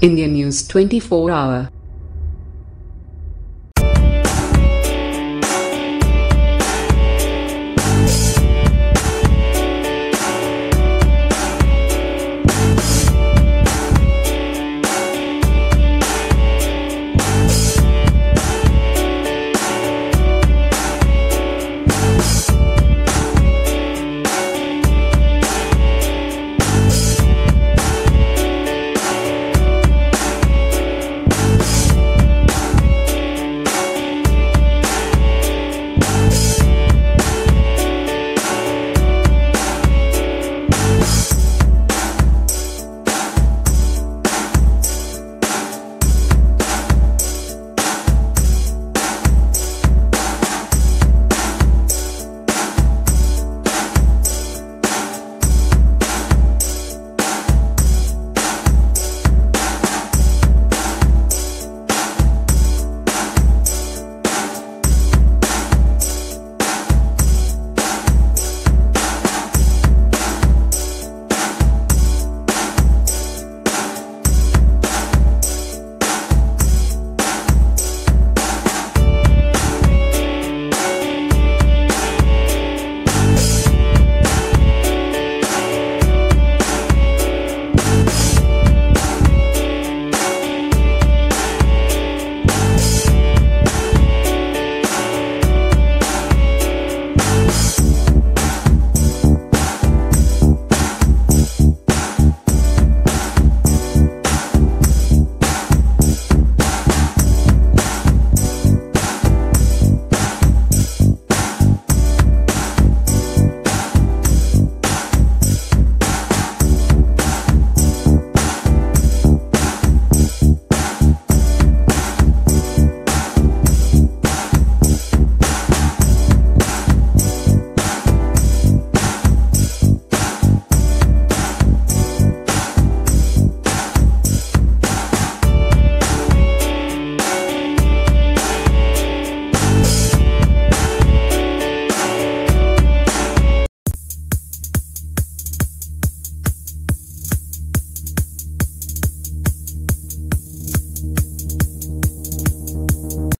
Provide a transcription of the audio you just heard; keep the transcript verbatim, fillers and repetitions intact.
Indian News twenty-four hour.